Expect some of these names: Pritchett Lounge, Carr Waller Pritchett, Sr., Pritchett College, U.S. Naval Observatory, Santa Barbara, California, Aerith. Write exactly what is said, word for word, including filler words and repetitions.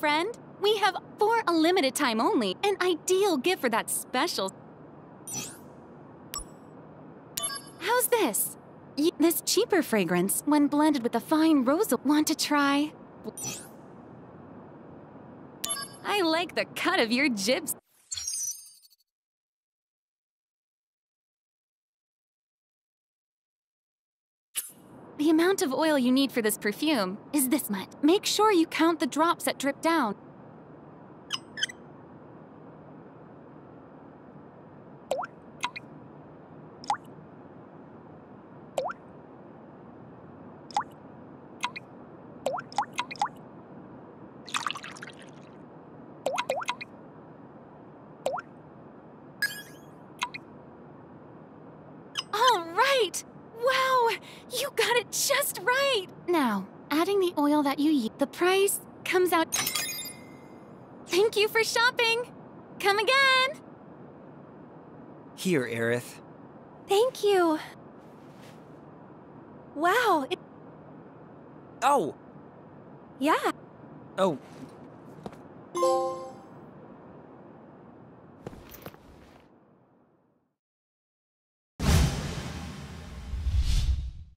friend. We have for a limited time only, an ideal gift for that special. How's this? Y this cheaper fragrance, when blended with the fine rose, want to try? I like the cut of your jibs. The amount of oil you need for this perfume is this much. Make sure you count the drops that drip down. All right! Wow! You got it just right! Now, adding the oil that you use, the price comes out. Thank you for shopping! Come again! Here, Aerith. Thank you. Wow, it... Oh! Yeah. Oh.